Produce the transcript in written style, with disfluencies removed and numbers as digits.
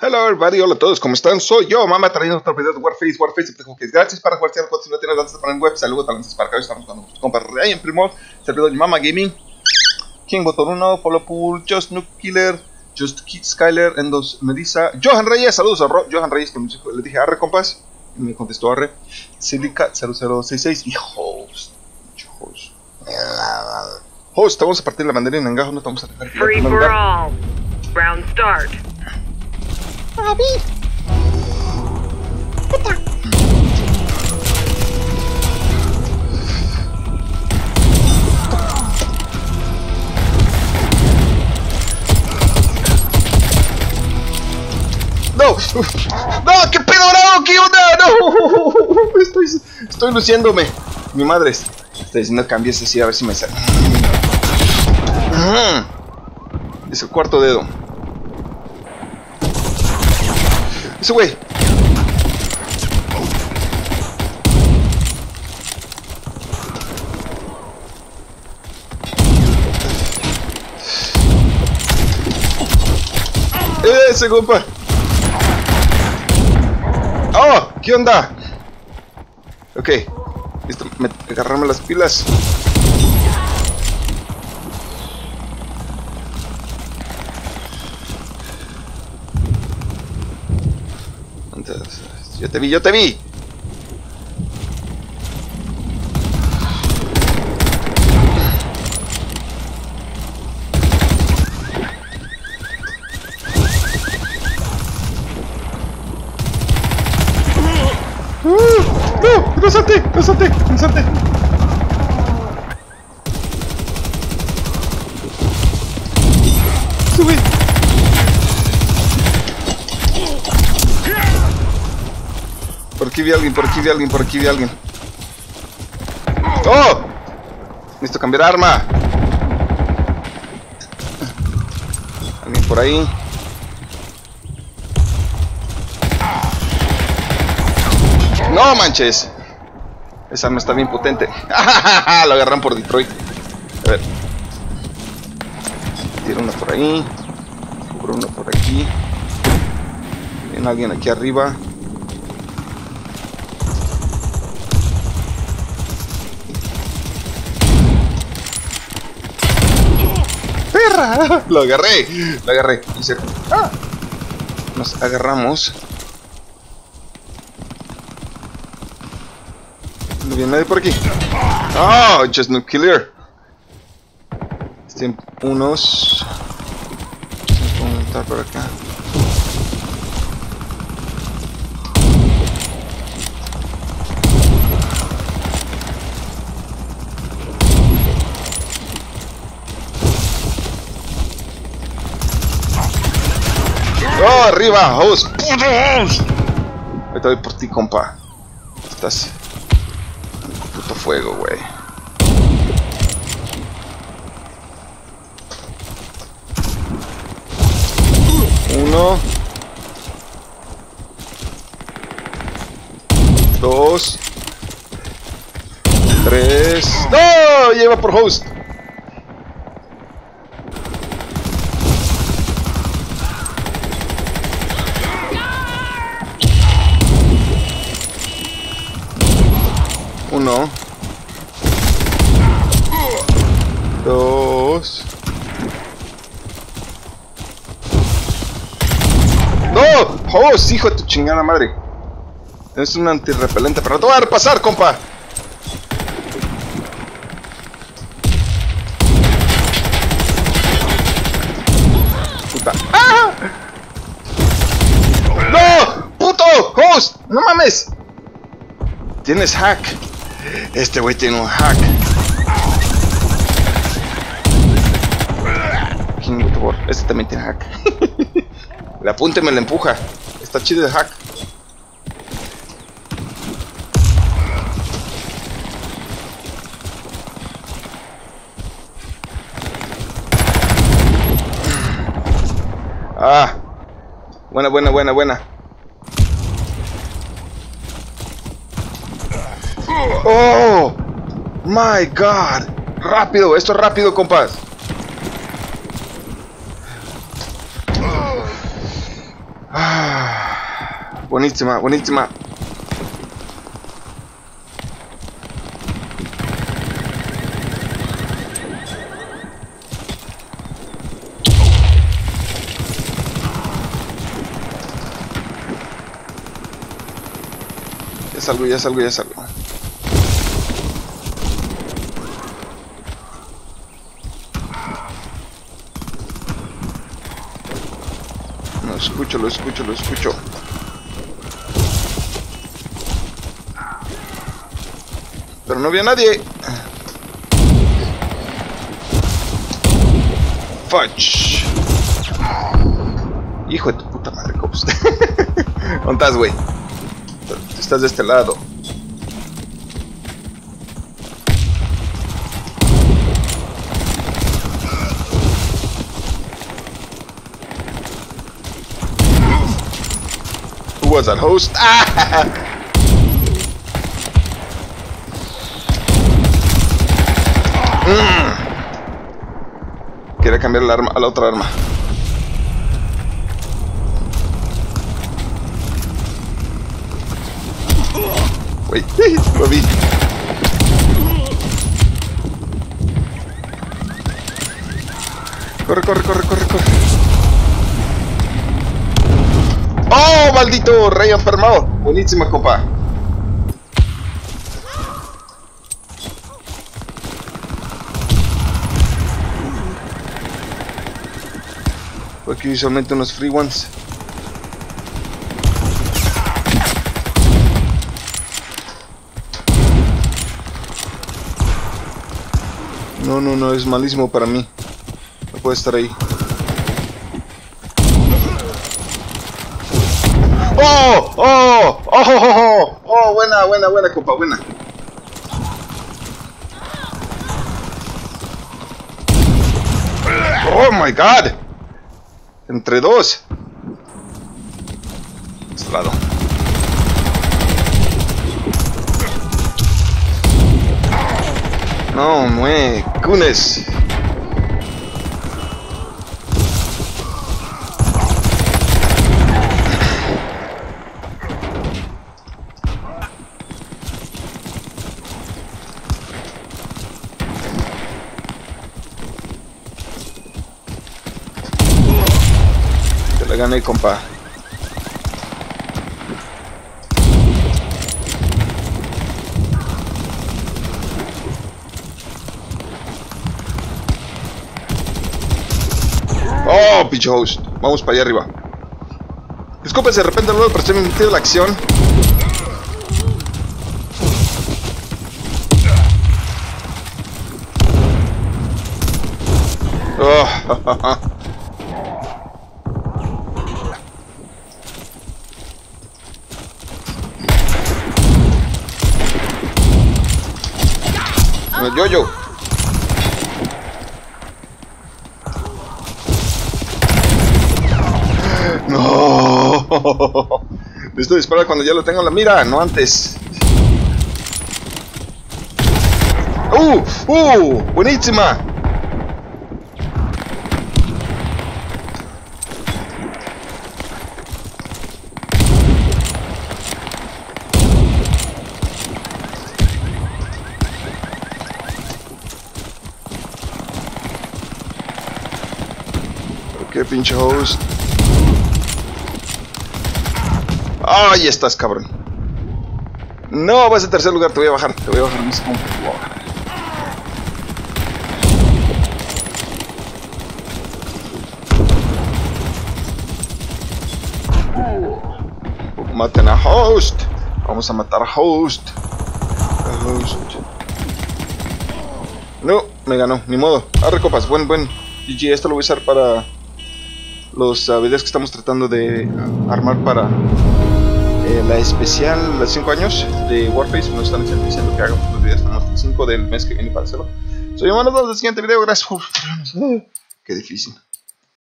Hello everybody, hola a todos, ¿cómo están? Soy yo, mamá, trayendo otro video de Warface, te que gracias para jugar, si no tienes danzas para el web, saludos, talentos para acá, estamos con nuestros compas, Rey en Primos, servidor de Mama Gaming, King Botón 1, Polo Pool, Just Nuke Killer, Just Kid Skyler, Endos Mediza, Johan Reyes, saludos a Johan Reyes, que le dije arre compas, y me contestó arre, Silica 0066 y host. Host, vamos a partir la mandarina en gajos, no estamos a tener que free for all, round start. ¡Papi! ¡Puta! ¡No! ¡No! ¡Qué pedo, bravo! ¡Qué onda! ¡No! Estoy luciéndome. Mi madre está diciendo que cambies así a ver si me sale. Es el cuarto dedo. Ese güey. Ese compa. Oh, ¿qué onda? Ok, listo, agarrarme las pilas. Yo te vi. No salte, no salte. Sube. Por aquí vi a alguien. ¡Oh! Necesito cambiar arma. Alguien por ahí. ¡No manches! Esa arma está bien potente. Lo agarran por Detroit. A ver. Tiro uno por ahí. Cubro uno por aquí. Viene alguien aquí arriba. Lo agarré. Nos agarramos. No viene nadie por aquí. Oh, Just Nuke Killer. Estén unos. Voy a montar por acá. ¡Oh, arriba! ¡Host! ¡Putos! Ahorita voy por ti, compa. Estás... puto fuego, güey. Uno. Dos. Tres. ¡No! Lleva por host. Uno, dos, no, host, hijo de tu chingada madre. Es un antirrepelente, pero no te voy a dejar pasar, compa. Puta, ¡ah! No, puto, host, no mames. Tienes hack. Este güey tiene un hack. Este también tiene hack. Le apunta y me la empuja. Está chido el hack. Ah, buena. Oh my god, rápido, esto es rápido, compas. Ah, buenísima, buenísima. Ya salgo, ya salgo, ya salgo. No, escucho, lo escucho, lo escucho. Pero no vi a nadie. Fudge. Hijo de tu puta madre, cops. ¿Dónde estás, güey? Estás de este lado. Who was that host? Ah! Quería cambiar el arma a la otra arma. Wey, lo vi. Corre, corre, corre, corre, corre. ¡Oh, maldito rey enfermado! Buenísima copa. Aquí solamente unos free ones. No, no, no, es malísimo para mí. No puede estar ahí. ¡Oh! ¡Oh! ¡Oh! ¡Oh! ¡Oh! Buena, buena, buena, compa, buena. ¡Oh, my God! Entre dos. Este lado. No, güey, cunes. Te la gané, compa. Oh, pinche host. Vamos para allá arriba. Disculpen, de repente no lo percibí metido la acción. Oh, jajaja. Yo. No, necesito disparar cuando ya lo tengo en la mira, no antes. Buenísima. Qué pinche host. Ahí estás, cabrón. No, vas en tercer lugar, te voy a bajar. Te voy a bajar mis puntos. Wow. Maten a host. Vamos a matar a host. No, me ganó, ni modo. Arre copas, buen. GG, esto lo voy a usar para los videos que estamos tratando de armar para... la especial, los 5 años de Warface. Nos están diciendo que hagamos los videos hasta el 5 del mes que viene para hacerlo. Soy Humano, hasta el siguiente video. Gracias por... Qué difícil.